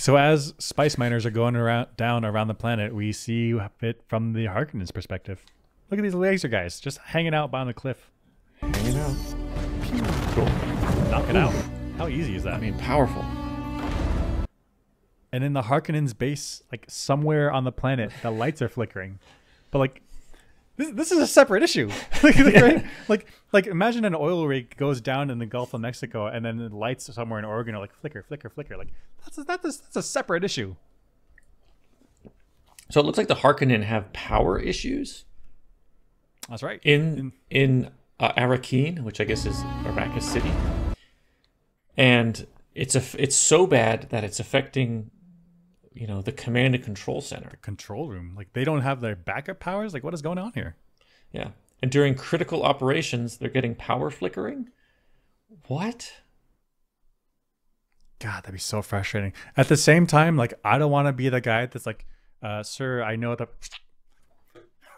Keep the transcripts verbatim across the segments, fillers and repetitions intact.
So as spice miners are going around down around the planet, we see it from the Harkonnen's perspective. Look at these laser guys just hanging out by the cliff. Hanging out. Cool. Knock it Ooh. out. How easy is that? I mean, powerful. And in the Harkonnen's base, like somewhere on the planet, the lights are flickering. But like, this, this is a separate issue. like, yeah. right? like, like imagine an oil rig goes down in the Gulf of Mexico, and then the lights somewhere in Oregon are like flicker, flicker, flicker. Like that's a, that's a, that's a separate issue. So it looks like the Harkonnen have power issues. That's right. In in uh, Arrakeen, which I guess is Arrakis City, and it's a it's so bad that it's affecting, you know, the command and control center, the control room. Like they don't have their backup powers. Like what is going on here? Yeah, and during critical operations, they're getting power flickering. What? God, that'd be so frustrating. At the same time, like I don't want to be the guy that's like, uh, "Sir, I know that."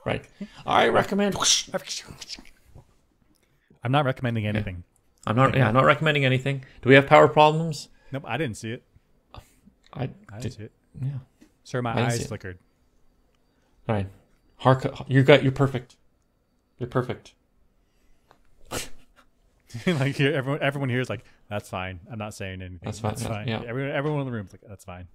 Right. I recommend. I'm not recommending anything. I'm not. Yeah, I'm not recommending anything. Do we have power problems? Nope, I didn't see it. I, I did, didn't see it. Yeah. Sir, my eyes flickered. All right, Hark, you got. You're perfect. You're perfect. Like here, everyone, everyone here is like, "That's fine. I'm not saying anything." That's fine. That's fine. Yeah. Everyone, everyone in the room is like, "That's fine."